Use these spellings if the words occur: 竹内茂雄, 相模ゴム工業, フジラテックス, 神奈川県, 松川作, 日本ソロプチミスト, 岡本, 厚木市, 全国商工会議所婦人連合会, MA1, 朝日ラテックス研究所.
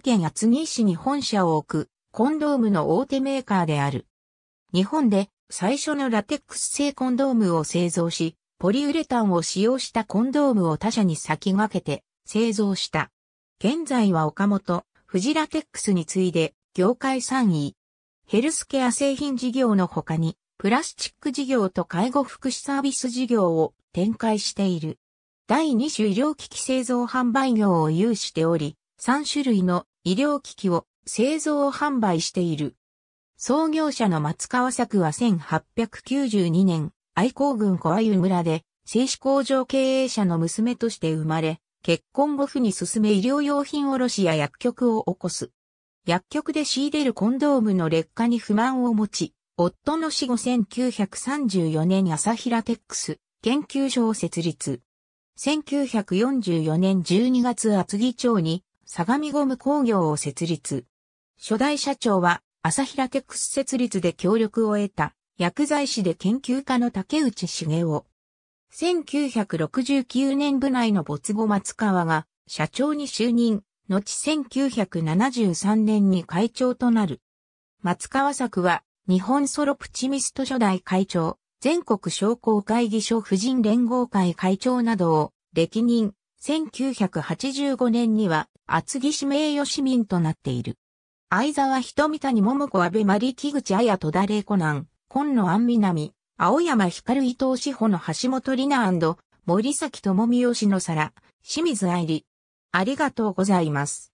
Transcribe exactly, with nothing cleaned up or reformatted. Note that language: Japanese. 川県厚木市に本社を置くコンドームの大手メーカーである。日本で最初のラテックス製コンドームを製造し、ポリウレタンを使用したコンドームを他社に先駆けて製造した。現在は岡本、フジラテックスに次いで業界さんい。ヘルスケア製品事業の他に、プラスチック事業と介護福祉サービス事業を展開している。だいに種医療機器製造販売業を有しており、さんしゅるいの医療機器を製造販売している。創業者の松川作はせんはっぴゃくきゅうじゅうにねん、愛工郡小鮎村で、製紙工場経営者の娘として生まれ、結婚後夫に勧め医療用品卸や薬局を起こす。薬局で仕入れるコンドームの劣化に不満を持ち、夫の死後せんきゅうひゃくさんじゅうよねん朝日ラテックス研究所を設立。せんきゅうひゃくよんじゅうよねんじゅうにがつ厚木町に相模ゴム工業を設立。初代社長は朝日ラテックス設立で協力を得た薬剤師で研究家の竹内茂雄。せんきゅうひゃくろくじゅうきゅうねん部内の没後松川が社長に就任。後せんきゅうひゃくななじゅうさんねんに会長となる。松川作は日本ソロプチミスト初代会長、全国商工会議所婦人連合会会長などを歴任、せんきゅうひゃくはちじゅうごねんには厚木市名誉市民となっている。相沢瞳、谷桃子、安倍真理、木口彩、戸田玲子、南、紺野安南、青山光、伊藤志保の橋本里奈&森崎智美、吉野沙羅、清水愛理。ありがとうございます。